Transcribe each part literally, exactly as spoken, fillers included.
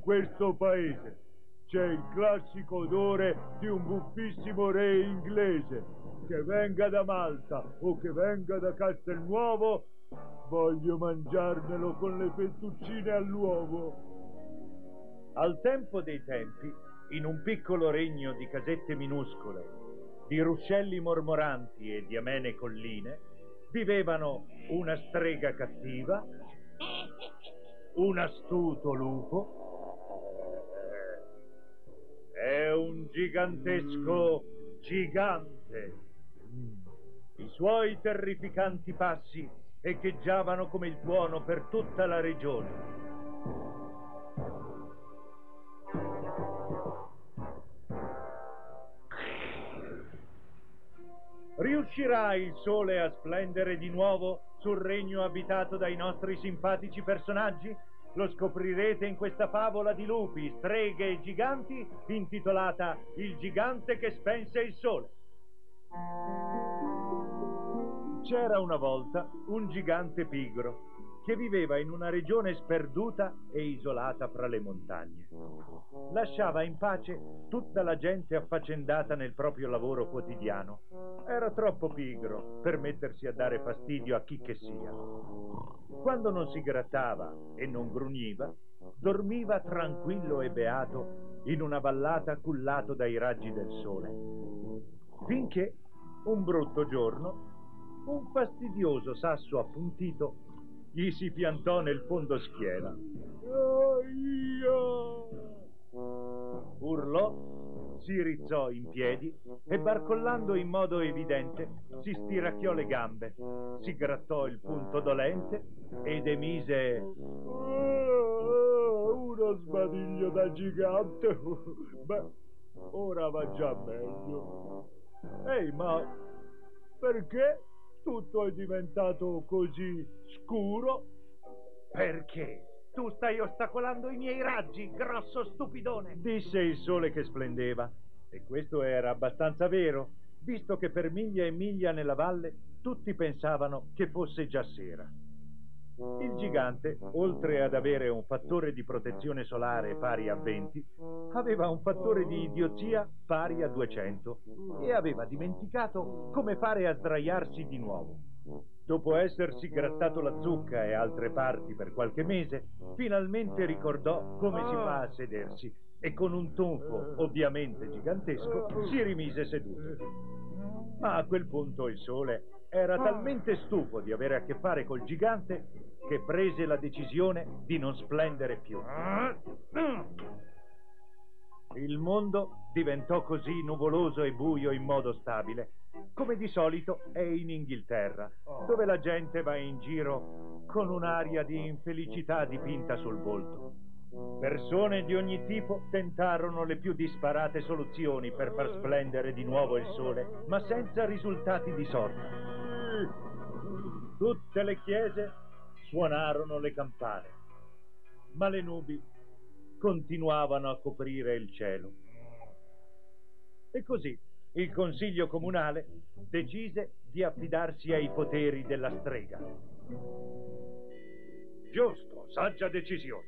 in questo paese. C'è il classico odore di un buffissimo re inglese. Che venga da Malta o che venga da Castelnuovo, voglio mangiarmelo con le fettuccine all'uovo. Al tempo dei tempi, in un piccolo regno di casette minuscole, di ruscelli mormoranti e di amene colline, vivevano una strega cattiva, un astuto lupo e un gigantesco gigante. I suoi terrificanti passi echeggiavano come il tuono per tutta la regione. Riuscirà il sole a splendere di nuovo sul regno abitato dai nostri simpatici personaggi? Lo scoprirete in questa favola di lupi, streghe e giganti, intitolata Il Gigante che spense il sole. C'era una volta un gigante pigro che viveva in una regione sperduta e isolata fra le montagne. Lasciava in pace tutta la gente affaccendata nel proprio lavoro quotidiano. Era troppo pigro per mettersi a dare fastidio a chi che sia. Quando non si grattava e non grugniva, dormiva tranquillo e beato in una vallata cullato dai raggi del sole. Finché, un brutto giorno, un fastidioso sasso appuntito gli si piantò nel fondo schiena. Urlò, si rizzò in piedi e, barcollando in modo evidente, si stiracchiò le gambe, si grattò il punto dolente ed emise oh, uno sbadiglio da gigante. Beh, ora va già meglio. Ehi, ma perché tutto è diventato così scuro? Perché tu stai ostacolando i miei raggi, grosso stupidone, disse il sole che splendeva. E questo era abbastanza vero, visto che per miglia e miglia nella valle tutti pensavano che fosse già sera. Il gigante, oltre ad avere un fattore di protezione solare pari a venti, aveva un fattore di idiozia pari a duecento e aveva dimenticato come fare a sdraiarsi di nuovo. Dopo essersi grattato la zucca e altre parti per qualche mese, finalmente ricordò come si fa a sedersi e con un tonfo ovviamente gigantesco si rimise seduto. Ma a quel punto il sole era talmente stufo di avere a che fare col gigante che prese la decisione di non splendere più. Il mondo diventò così nuvoloso e buio in modo stabile, come di solito è in Inghilterra, dove la gente va in giro con un'aria di infelicità dipinta sul volto. Persone di ogni tipo tentarono le più disparate soluzioni per far splendere di nuovo il sole, ma senza risultati di sorta. Tutte le chiese suonarono le campane, ma le nubi continuavano a coprire il cielo. E così il consiglio comunale decise di affidarsi ai poteri della strega. Giusto, saggia decisione.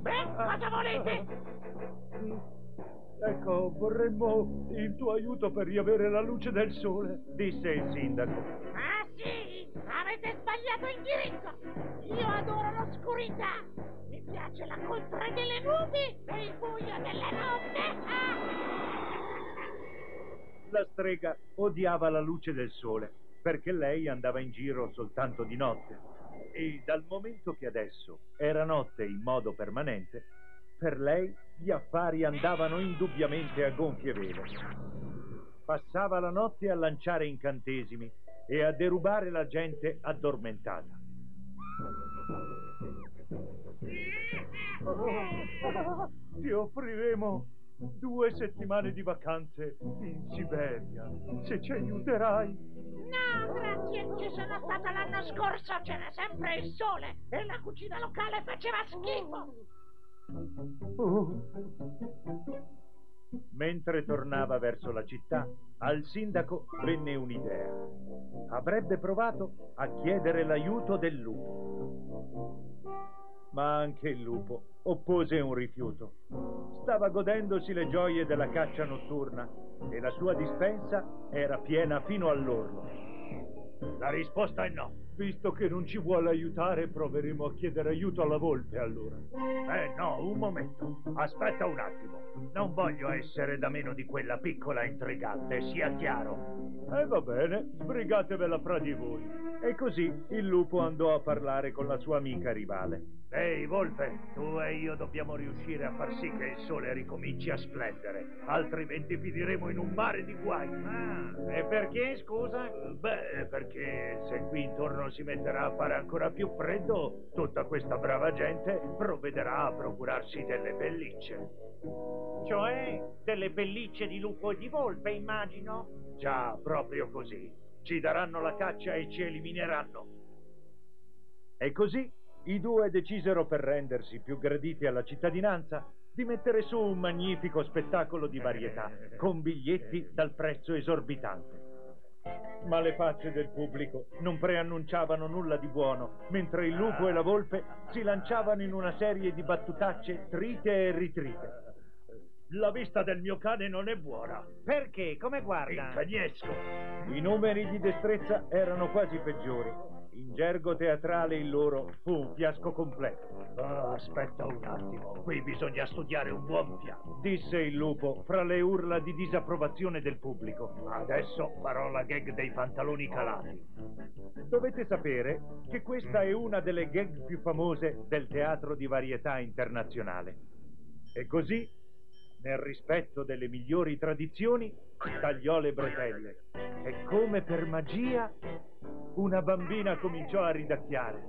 Beh, cosa volete? Ecco, vorremmo il tuo aiuto per riavere la luce del sole, disse il sindaco. Ah sì, avete sbagliato indirizzo. Io adoro l'oscurità. Mi piace la coltre delle nubi e il buio della notte. La strega odiava la luce del sole perché lei andava in giro soltanto di notte. E dal momento che adesso era notte in modo permanente, per lei gli affari andavano indubbiamente a gonfie vele. Passava la notte a lanciare incantesimi e a derubare la gente addormentata. Oh, ti offriremo due settimane di vacanze in Siberia, se ci aiuterai. No, grazie, ci sono stata l'anno scorso, c'era sempre il sole e la cucina locale faceva schifo. Oh. Mentre tornava verso la città, al sindaco venne un'idea. Avrebbe provato a chiedere l'aiuto del lupo. Ma anche il lupo oppose un rifiuto. Stava godendosi le gioie della caccia notturna e la sua dispensa era piena fino all'orlo. La risposta è no. Visto che non ci vuole aiutare, proveremo a chiedere aiuto alla volpe, allora. Eh no, un momento. Aspetta un attimo. Non voglio essere da meno di quella piccola intrigante, sia chiaro. E eh, va bene, sbrigatevela fra di voi. E così il lupo andò a parlare con la sua amica rivale. Ehi, volpe, tu e io dobbiamo riuscire a far sì che il sole ricominci a splendere, altrimenti finiremo in un mare di guai. Ah, e perché, scusa? Beh, perché... Perché se qui intorno si metterà a fare ancora più freddo, tutta questa brava gente provvederà a procurarsi delle pellicce. Cioè, delle pellicce di lupo e di volpe, immagino? Già, proprio così. Ci daranno la caccia e ci elimineranno. E così i due decisero, per rendersi più graditi alla cittadinanza, di mettere su un magnifico spettacolo di varietà, con biglietti dal prezzo esorbitante. Ma le facce del pubblico non preannunciavano nulla di buono, mentre il lupo e la volpe si lanciavano in una serie di battutacce trite e ritrite. La vista del mio cane non è buona. Perché? Come guarda? Il cagnesco. I numeri di destrezza erano quasi peggiori. In gergo teatrale il loro fu un fiasco completo. Oh, aspetta un attimo, qui bisogna studiare un buon piano, disse il lupo fra le urla di disapprovazione del pubblico. Adesso farò la gag dei pantaloni calati. Dovete sapere che questa è una delle gag più famose del teatro di varietà internazionale. E così, nel rispetto delle migliori tradizioni, tagliò le bretelle e, come per magia, una bambina cominciò a ridacchiare,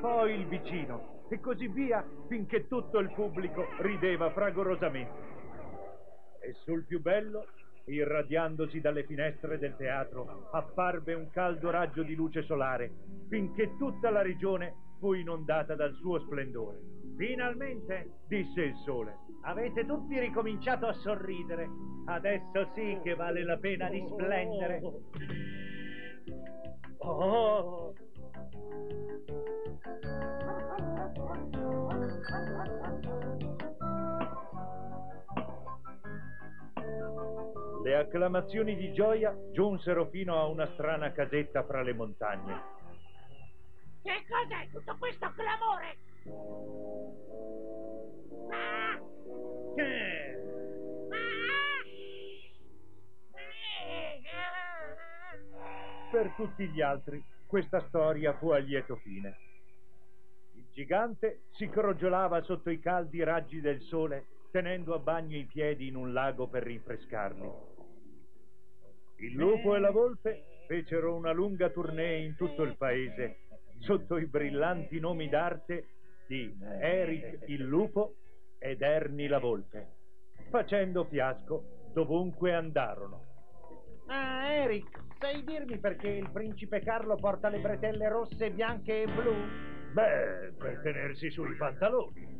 poi il vicino e così via, finché tutto il pubblico rideva fragorosamente. E sul più bello, irradiandosi dalle finestre del teatro, apparve un caldo raggio di luce solare, finché tutta la regione fu inondata dal suo splendore. Finalmente, disse il sole, avete tutti ricominciato a sorridere. Adesso sì che vale la pena di splendere. Oh! Le acclamazioni di gioia giunsero fino a una strana casetta fra le montagne. Che cos'è tutto questo clamore? Ah! Eh. Ah! Per tutti gli altri questa storia fu a lieto fine. Il gigante si crogiolava sotto i caldi raggi del sole, tenendo a bagno i piedi in un lago per rinfrescarli. Il lupo e la volpe fecero una lunga tournée in tutto il paese, sotto i brillanti nomi d'arte di Eric il lupo ed Ernie la volpe, facendo fiasco dovunque andarono. Ah, Eric, sai dirmi perché il principe Carlo porta le bretelle rosse, bianche e blu? Beh, per tenersi sui pantaloni.